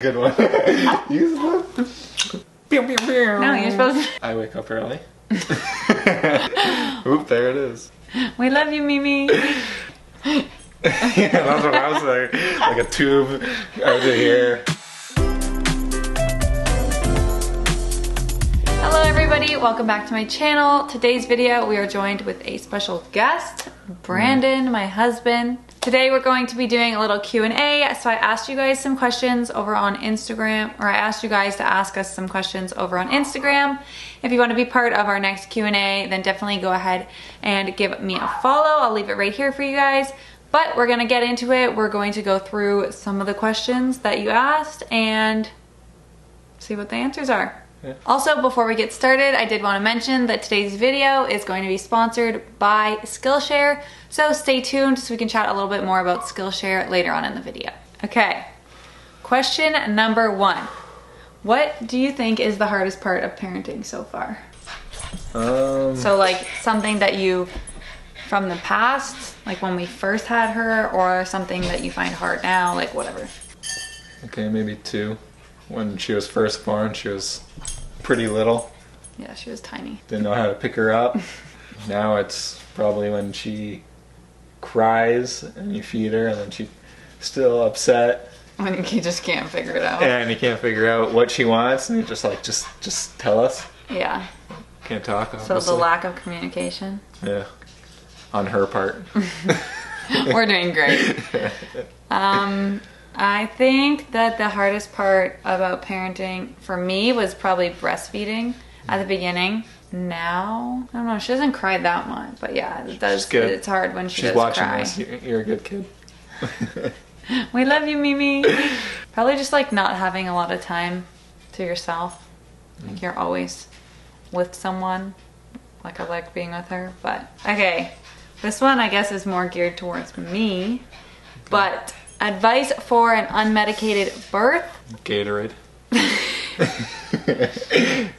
Good one. No, you're supposed to. I wake up early. Oop, there it is. We love you, Mimi. Yeah, that's what I was like. Like a tube over here. Hello, everybody. Welcome back to my channel. Today's video, we are joined with a special guest, Brandon, my husband. Today we're going to be doing a little Q&A, so I asked you guys some questions over on Instagram, or I asked you guys to ask us some questions over on Instagram. If you want to be part of our next Q&A, then definitely go ahead and give me a follow. I'll leave it right here for you guys, but we're going to get into it. We're going to go through some of the questions that you asked and see what the answers are. Yeah. Also, before we get started, I did want to mention that today's video is going to be sponsored by Skillshare, so stay tuned so we can chat a little bit more about Skillshare later on in the video. Okay, question number one. What do you think is the hardest part of parenting so far? So like something that you, from the past, like when we first had her, or something that you find hard now, like whatever. Okay, maybe two. When she was first born, she was pretty little. Yeah, she was tiny. Didn't know how to pick her up. Now it's probably when she cries and you feed her and then she's still upset. When you just can't figure it out. And you can't figure out what she wants and you're just like, just tell us. Yeah. Can't talk, obviously. So the lack of communication. Yeah. On her part. We're doing great. I think that the hardest part about parenting for me was probably breastfeeding at the beginning. Now, I don't know, she doesn't cry that much, but yeah, it does, it's hard when she does cry. She's watching this. You're a good kid. We love you, Mimi. Probably just like not having a lot of time to yourself. Like you're always with someone. Like I like being with her, but okay. This one I guess is more geared towards me, but advice for an unmedicated birth? Gatorade.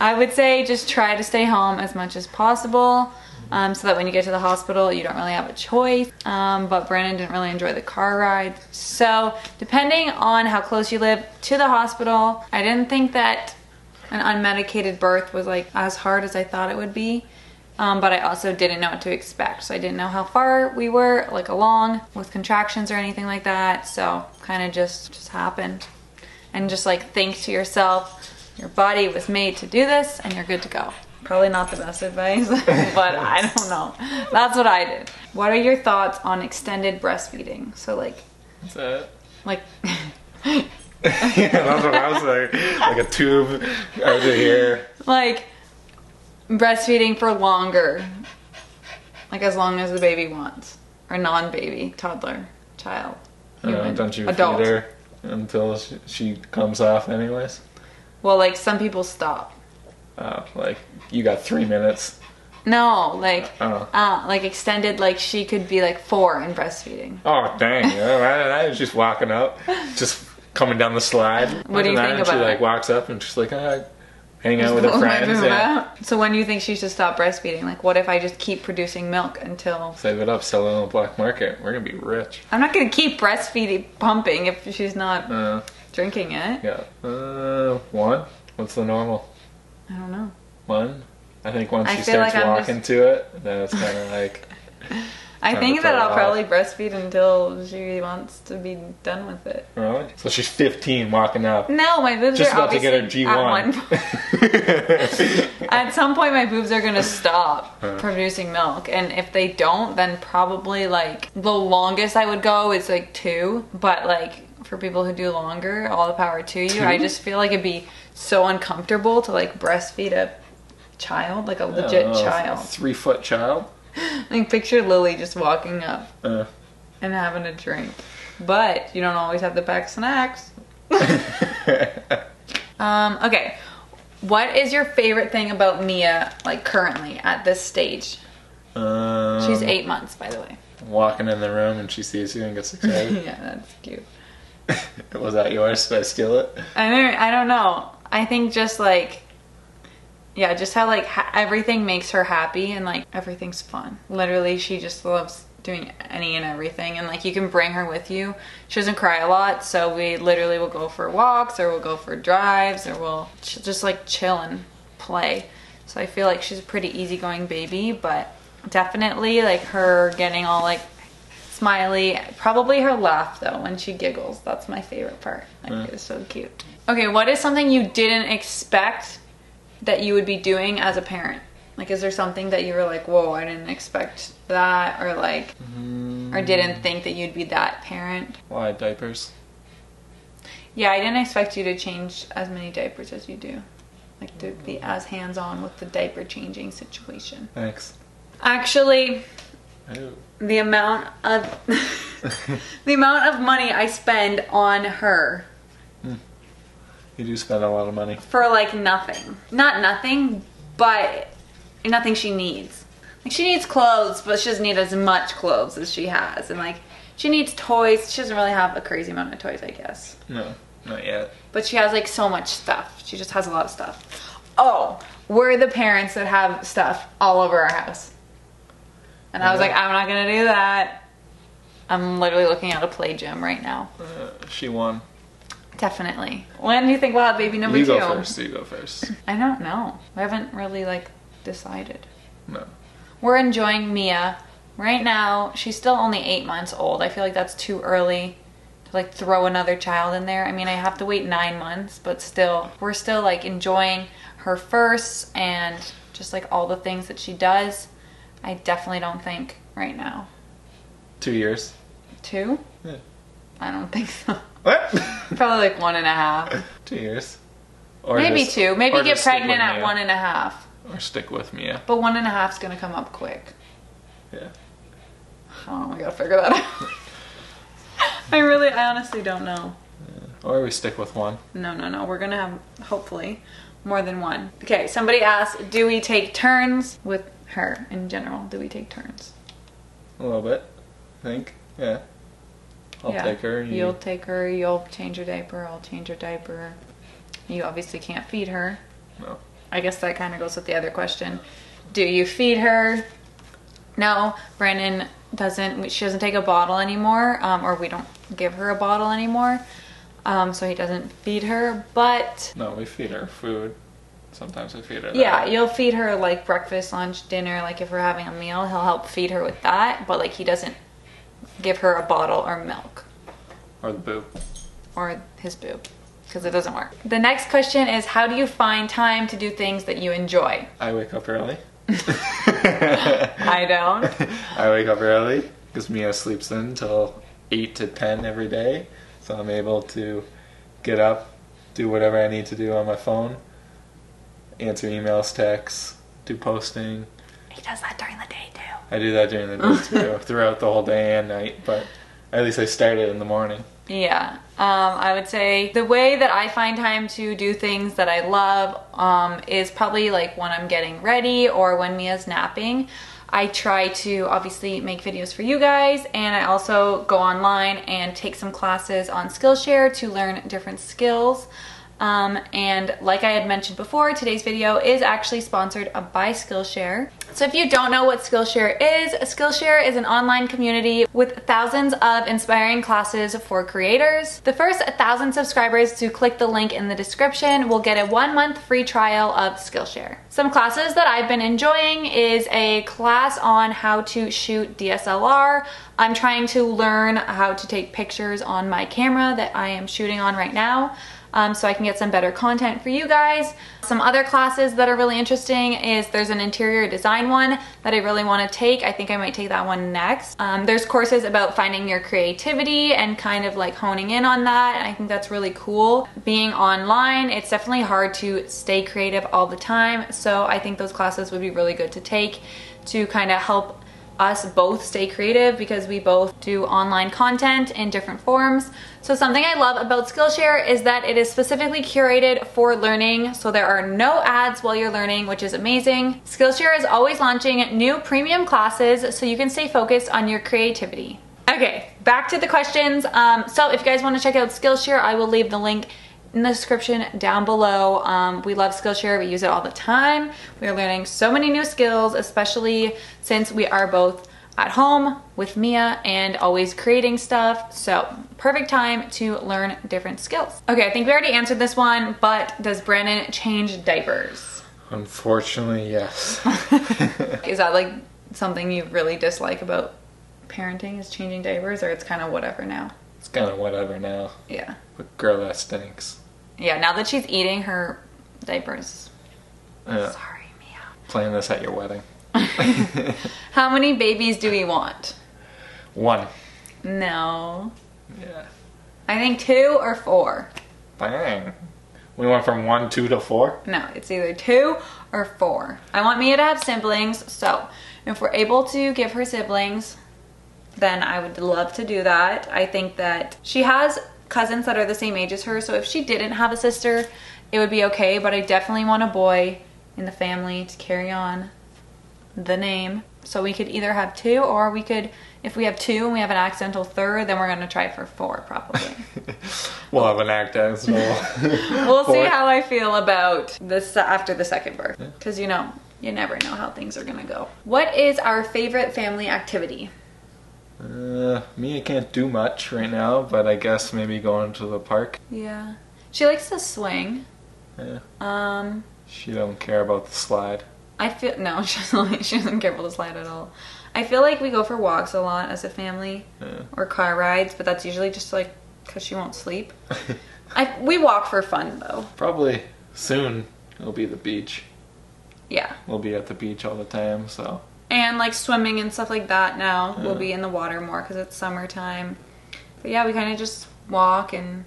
I would say just try to stay home as much as possible so that when you get to the hospital, you don't really have a choice. But Brandon didn't really enjoy the car ride. So depending on how close you live to the hospital, I didn't think that an unmedicated birth was like as hard as I thought it would be. But I also didn't know what to expect. So I didn't know how far we were, like along with contractions or anything like that. So kind of just happened. And just like think to yourself, your body was made to do this and you're good to go. Probably not the best advice, but I don't know. That's what I did. What are your thoughts on extended breastfeeding? So like, what's that? Like, yeah, that's what I was like a tube over here. Like, breastfeeding for longer, like as long as the baby wants, or non-baby, toddler, child, human, don't you adult. Feed her until she comes off anyways? Well, like some people stop. Oh, like you got 3 minutes? No, like like extended, like she could be like 4 in breastfeeding. Oh dang, I was just walking up, just coming down the slide. What do you think about it? She like walks up and she's like, oh, hang out with her friends. Yeah. So when do you think she should stop breastfeeding? Like, what if I just keep producing milk until... Save it up, sell it on the black market. We're going to be rich. I'm not going to keep breastfeeding, pumping if she's not drinking it. Yeah. One? What's the normal? I don't know. One? I think once she starts like walking to it, then it's kind of like... I think that I'll probably breastfeed until she wants to be done with it. Really? So she's 15 walking up. No, my boobs are about to get her G1. At some point my boobs are going to stop producing milk. And if they don't, then probably like the longest I would go is like 2. But like for people who do longer, all the power to you. 2? I just feel like it'd be so uncomfortable to like breastfeed a child, like a legit child. A 3-foot child? Like picture Lily just walking up and having a drink, but you don't always have to pack snacks. Okay, what is your favorite thing about Mia, like currently at this stage? She's 8 months, by the way. Walking in the room and she sees you and gets excited. Yeah, that's cute. Was that yours? Did I steal it? I don't know. I think just like, yeah, just how like everything makes her happy and like everything's fun. Literally, she just loves doing any and everything, and like you can bring her with you. She doesn't cry a lot, so we literally will go for walks, or we'll go for drives, or we'll just like chill and play. So I feel like she's a pretty easygoing baby, but definitely like her getting all like smiley, probably her laugh though when she giggles, that's my favorite part. Like It was so cute. Okay, what is something you didn't expect that you would be doing as a parent? Like, is there something that you were like, whoa, I didn't expect that, or like, or didn't think that you'd be that parent? Why, diapers? Yeah, I didn't expect you to change as many diapers as you do. Like, to be as hands-on with the diaper changing situation. Thanks. Actually, the amount of, money I spend on her. You do spend a lot of money. For like nothing. Not nothing, but nothing she needs. Like, she needs clothes, but she doesn't need as much clothes as she has. And like, she needs toys. She doesn't really have a crazy amount of toys, I guess. No, not yet. But she has like so much stuff. She just has a lot of stuff. Oh, we're the parents that have stuff all over our house. And I was like, I'm not gonna do that. I'm literally looking at a play gym right now. She won. Definitely. When do you think we'll have baby number two? You go first. You go first. I don't know. We haven't really like decided. No. We're enjoying Mia right now. She's still only 8 months old. I feel like that's too early to like throw another child in there. I mean, I have to wait 9 months, but still, we're still like enjoying her first and just like all the things that she does. I definitely don't think right now. 2 years. Two? Yeah. I don't think so. What? Probably like 1.5. 2 years. Or maybe just, two. Maybe get pregnant at Mia. 1.5. Or stick with Mia. But 1.5's gonna come up quick. Yeah. Oh, we gotta figure that out. I honestly don't know. Yeah. Or we stick with one. No. We're gonna have, hopefully, more than one. Okay, somebody asked, do we take turns with her in general? Do we take turns? A little bit, I think. Yeah. I'll take her. You'll take her. You'll change her diaper. I'll change her diaper. You obviously can't feed her. No. I guess that kind of goes with the other question. Do you feed her? No. Brandon doesn't. She doesn't take a bottle anymore, or we don't give her a bottle anymore. So he doesn't feed her. But no, we feed her food. Sometimes I feed her. Yeah, you'll feed her like breakfast, lunch, dinner. Like if we're having a meal, he'll help feed her with that. But like he doesn't give her a bottle or milk. Or the boob. Or his boob, because it doesn't work. The next question is, how do you find time to do things that you enjoy? I wake up early. I don't. I wake up early because Mia sleeps in until 8 to 10 every day. So I'm able to get up, do whatever I need to do on my phone, answer emails, texts, do posting. He does that during the day too. I do that during the day too, throughout the whole day and night, but at least I start it in the morning. Yeah, I would say the way that I find time to do things that I love is probably like when I'm getting ready or when Mia's napping. I try to obviously make videos for you guys, and I also go online and take some classes on Skillshare to learn different skills. And like I had mentioned before, today's video is actually sponsored by Skillshare. So if you don't know what Skillshare is an online community with thousands of inspiring classes for creators. The first 1,000 subscribers to click the link in the description will get a 1-month free trial of Skillshare. Some classes that I've been enjoying is a class on how to shoot DSLR. I'm trying to learn how to take pictures on my camera that I am shooting on right now. So I can get some better content for you guys. Some other classes that are really interesting is there's an interior design one that I really want to take. I think I might take that one next. There's courses about finding your creativity and kind of like honing in on that. And I think that's really cool. Being online, it's definitely hard to stay creative all the time. So I think those classes would be really good to take to kind of help us both stay creative, because we both do online content in different forms. So something I love about Skillshare is that it is specifically curated for learning, so there are no ads while you're learning, which is amazing. Skillshare is always launching new premium classes so you can stay focused on your creativity. Okay, back to the questions. So if you guys want to check out Skillshare, I will leave the link in the description down below. We love Skillshare, we use it all the time. We are learning so many new skills, especially since we are both at home with Mia and always creating stuff. So perfect time to learn different skills. Okay, I think we already answered this one, but does Brennan change diapers? Unfortunately, yes. Is that like something you really dislike about parenting, is changing diapers, or it's kind of whatever now? It's kind of whatever now. Yeah. But girl, that stinks. Yeah, now that she's eating her diapers. Sorry, Mia. Playing this at your wedding. How many babies do we want? One. No. Yeah. I think 2 or 4. Dang. We went from 1, 2 to 4? No, it's either 2 or 4. I want Mia to have siblings, so if we're able to give her siblings, then I would love to do that. I think that she has cousins that are the same age as her, so if she didn't have a sister, it would be okay, but I definitely want a boy in the family to carry on the name. So we could either have 2, or we could, if we have 2 and we have an accidental third, then we're going to try for 4 probably. We'll have an accidental We'll see how I feel about this after the second birth, because you know, you never know how things are going to go. What is our favorite family activity? Mia can't do much right now, but I guess maybe going to the park. Yeah. She likes to swing. Yeah. She don't care about the slide. I feel, no, she doesn't care about the slide at all. I feel like we go for walks a lot as a family, or car rides, but that's usually just like because she won't sleep. We walk for fun though. Probably soon it'll be the beach. Yeah. We'll be at the beach all the time, so. And like swimming and stuff like that now. We'll be in the water more because it's summertime. But yeah, we kind of just walk, and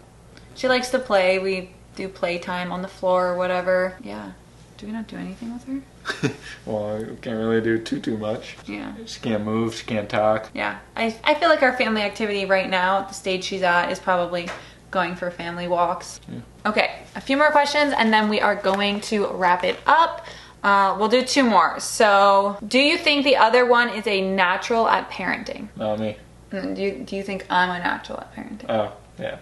she likes to play. We do playtime on the floor or whatever. Yeah. Do we not do anything with her? Well, we can't really do too much. Yeah. She can't move. She can't talk. Yeah. I feel like our family activity right now at the stage she's at is probably going for family walks. Yeah. Okay. A few more questions and then we are going to wrap it up. We'll do 2 more. So, do you think the other one is a natural at parenting? No, me. Do you think I'm a natural at parenting? Oh, yeah.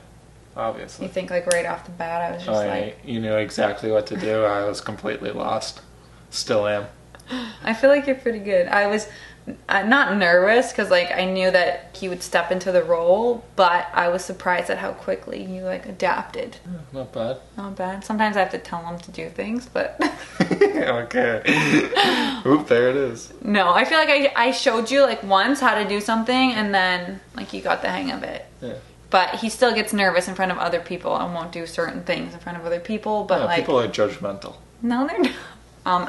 Obviously. You think like right off the bat I was just like... You knew exactly what to do. I was completely lost. Still am. I feel like you're pretty good. I was not nervous because like I knew that you would step into the role, but I was surprised at how quickly you like adapted. Not bad. Not bad. Sometimes I have to tell them to do things, but... Okay. Oop, there it is. No, I feel like I showed you like once how to do something and then like you got the hang of it. Yeah. But he still gets nervous in front of other people and won't do certain things in front of other people, but yeah, like... people are judgmental. No, they're not.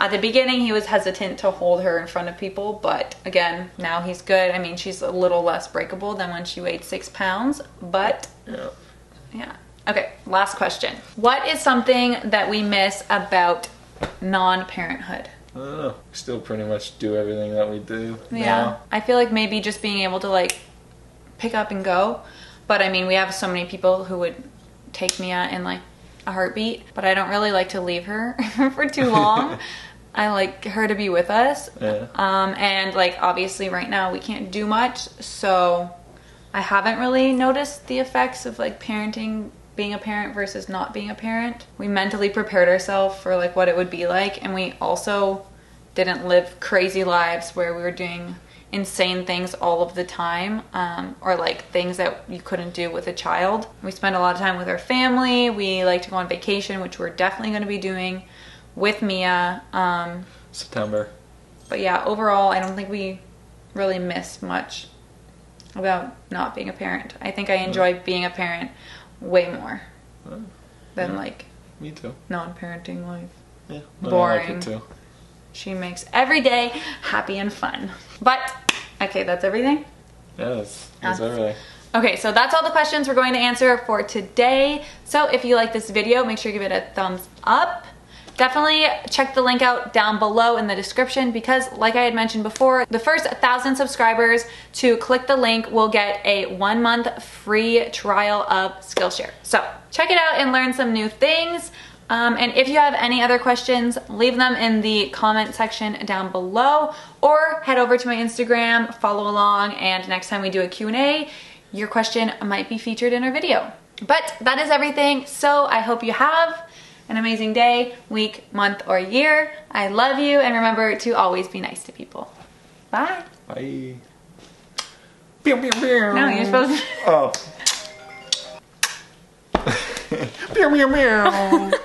At the beginning he was hesitant to hold her in front of people, but again, now he's good. I mean, she's a little less breakable than when she weighed 6 pounds, but... Yeah. Yeah. Okay, last question. What is something that we miss about non-parenthood? I don't know. We still pretty much do everything that we do. Yeah. Now. I feel like maybe just being able to like pick up and go. But I mean, we have so many people who would take Mia in like a heartbeat, but I don't really like to leave her for too long. I like her to be with us. Yeah. And like obviously right now we can't do much, so I haven't really noticed the effects of like parenting, being a parent versus not being a parent. We mentally prepared ourselves for like what it would be like, and we also didn't live crazy lives where we were doing insane things all of the time, or like things that you couldn't do with a child. We spend a lot of time with our family. We like to go on vacation, which we're definitely going to be doing with Mia. September. But yeah, overall I don't think we really miss much about not being a parent. I think I enjoy being a parent way more than like me too. Non-parenting life. Yeah, boring. I like it too. She makes every day happy and fun. But okay, that's everything. Yeah, that's everything. Okay, so that's all the questions we're going to answer for today. So if you like this video, make sure you give it a thumbs up. Definitely check the link out down below in the description, because like I had mentioned before, the first 1,000 subscribers to click the link will get a 1-month free trial of Skillshare. So check it out and learn some new things. And if you have any other questions, leave them in the comment section down below, or head over to my Instagram, follow along, and next time we do a Q&A, your question might be featured in our video. But that is everything, so I hope you have an amazing day, week, month, or year. I love you, and remember to always be nice to people. Bye. Bye. No, you're supposed to. Oh.